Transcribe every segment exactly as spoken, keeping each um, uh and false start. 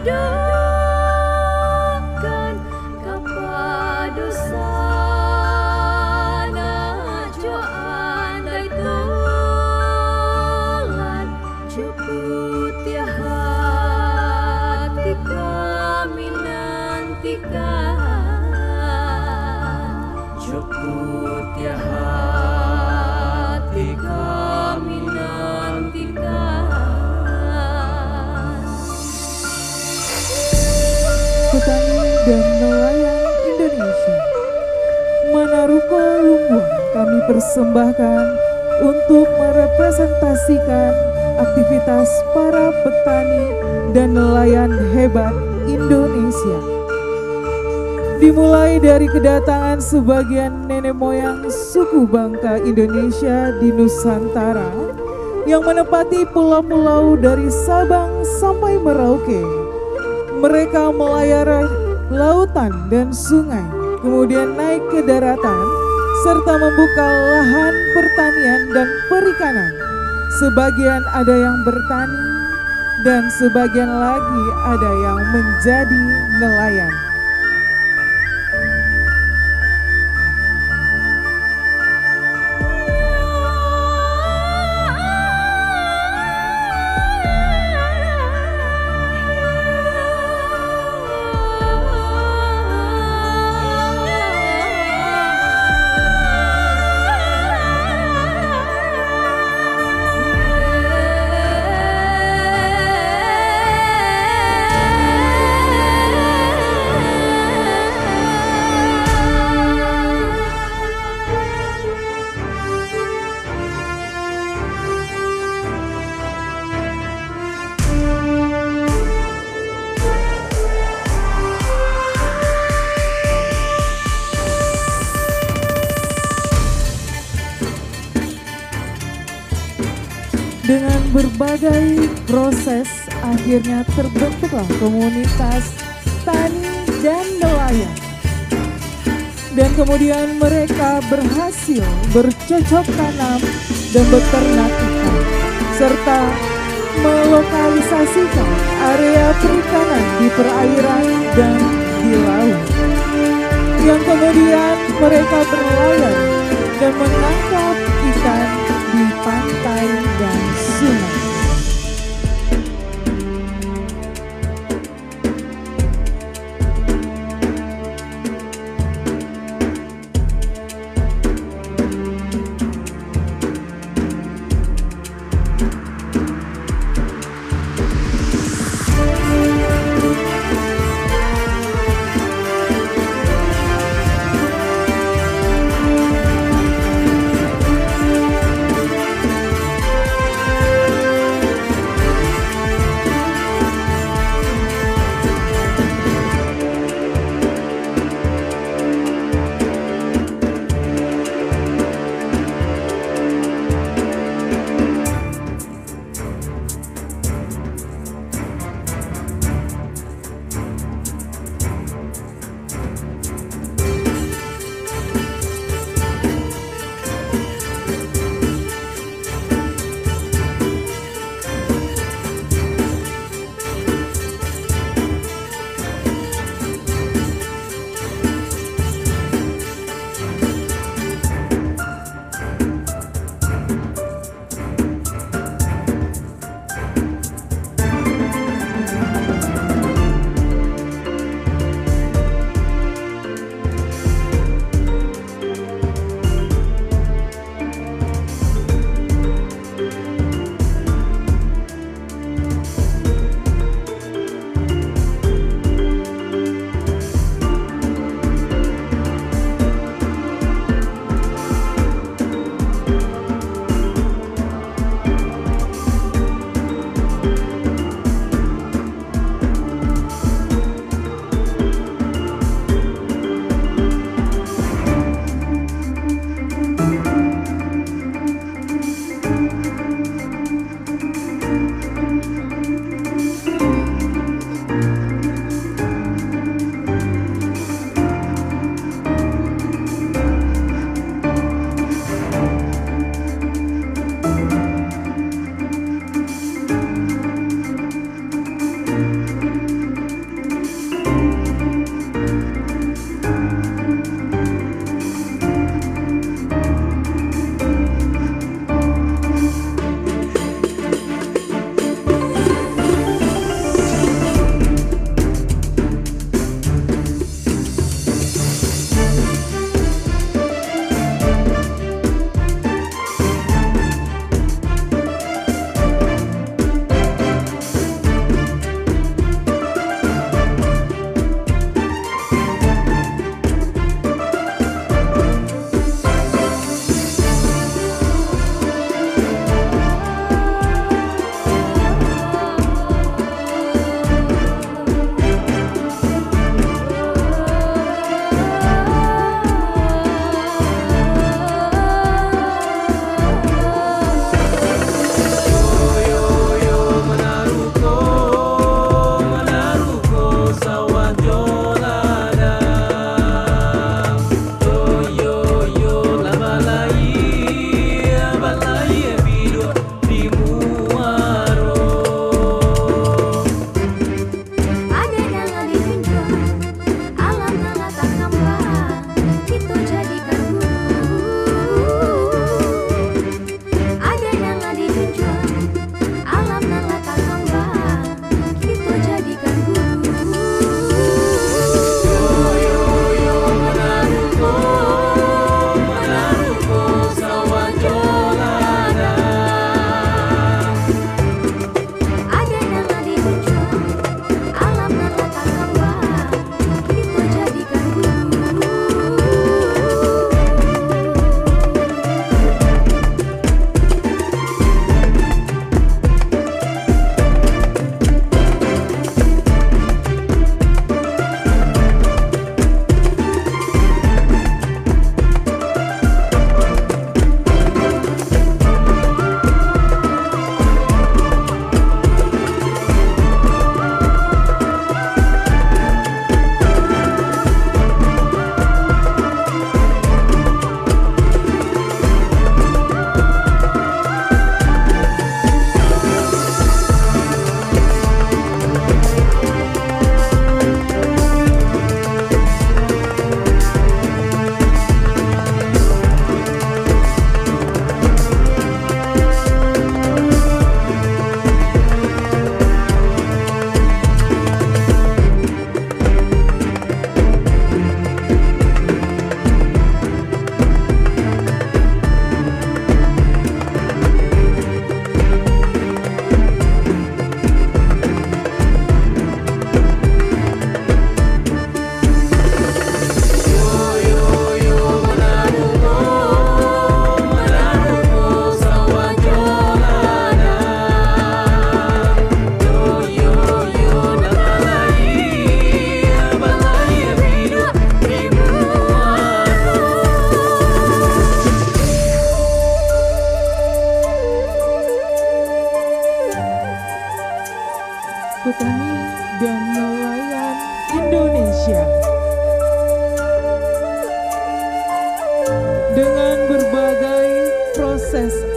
Dan nelayan Indonesia, Manaruko Lumbuang kami persembahkan untuk merepresentasikan aktivitas para petani dan nelayan hebat Indonesia. Dimulai dari kedatangan sebagian nenek moyang suku bangka Indonesia di Nusantara yang menempati pulau-pulau dari Sabang sampai Merauke. Mereka melayari lautan dan sungai, kemudian naik ke daratan, serta membuka lahan pertanian dan perikanan. Sebagian ada yang bertani, dan sebagian lagi ada yang menjadi nelayan. Dengan berbagai proses, akhirnya terbentuklah komunitas tani dan nelayan. Dan kemudian mereka berhasil bercocok tanam dan beternak ikan, serta melokalisasikan area perikanan di perairan dan di laut. Yang kemudian mereka berlayar dan menangkap ikan di pantai dan sungai.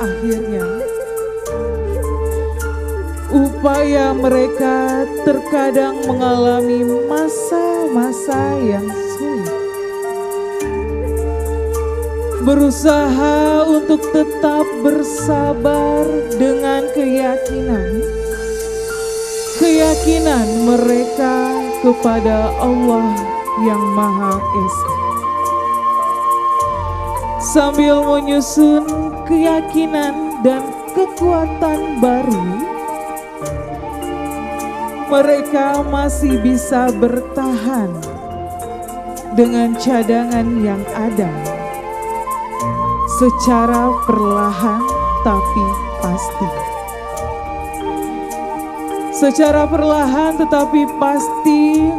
akhirnya upaya mereka terkadang mengalami masa-masa yang sulit. Berusaha untuk tetap bersabar dengan keyakinan, keyakinan mereka kepada Allah yang Maha Esa. Sambil menyusun keyakinan dan kekuatan baru, mereka masih bisa bertahan dengan cadangan yang ada. Secara perlahan tapi pasti. Secara perlahan tetapi pasti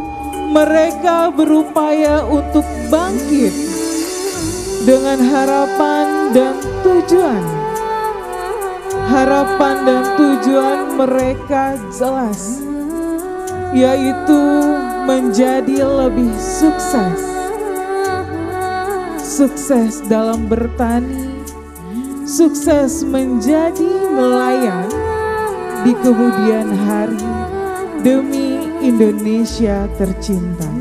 mereka berupaya untuk bangkit dengan harapan dan tujuan. Harapan dan tujuan mereka jelas, yaitu menjadi lebih sukses. Sukses dalam bertani, sukses menjadi nelayan di kemudian hari demi Indonesia tercinta.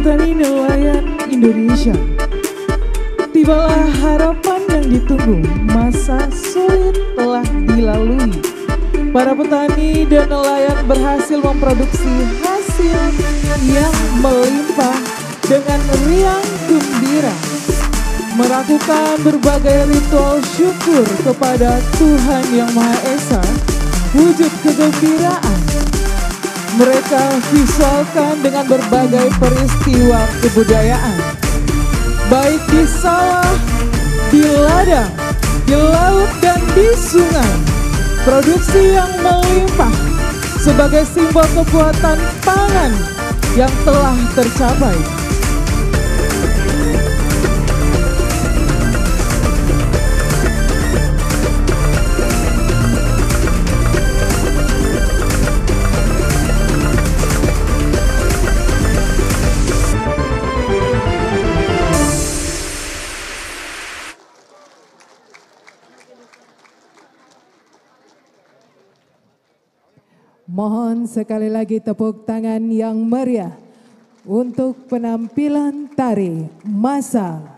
Petani nelayan Indonesia, tibalah harapan yang ditunggu. Masa sulit telah dilalui. Para petani dan nelayan berhasil memproduksi hasil yang melimpah dengan riang gembira, melakukan berbagai ritual syukur kepada Tuhan Yang Maha Esa. Wujud kegembiraan mereka visualkan dengan berbagai peristiwa kebudayaan, baik di sawah, di ladang, di laut, dan di sungai. Produksi yang melimpah sebagai simbol kekuatan pangan yang telah tercapai. Mohon sekali lagi tepuk tangan yang meriah untuk penampilan tari masa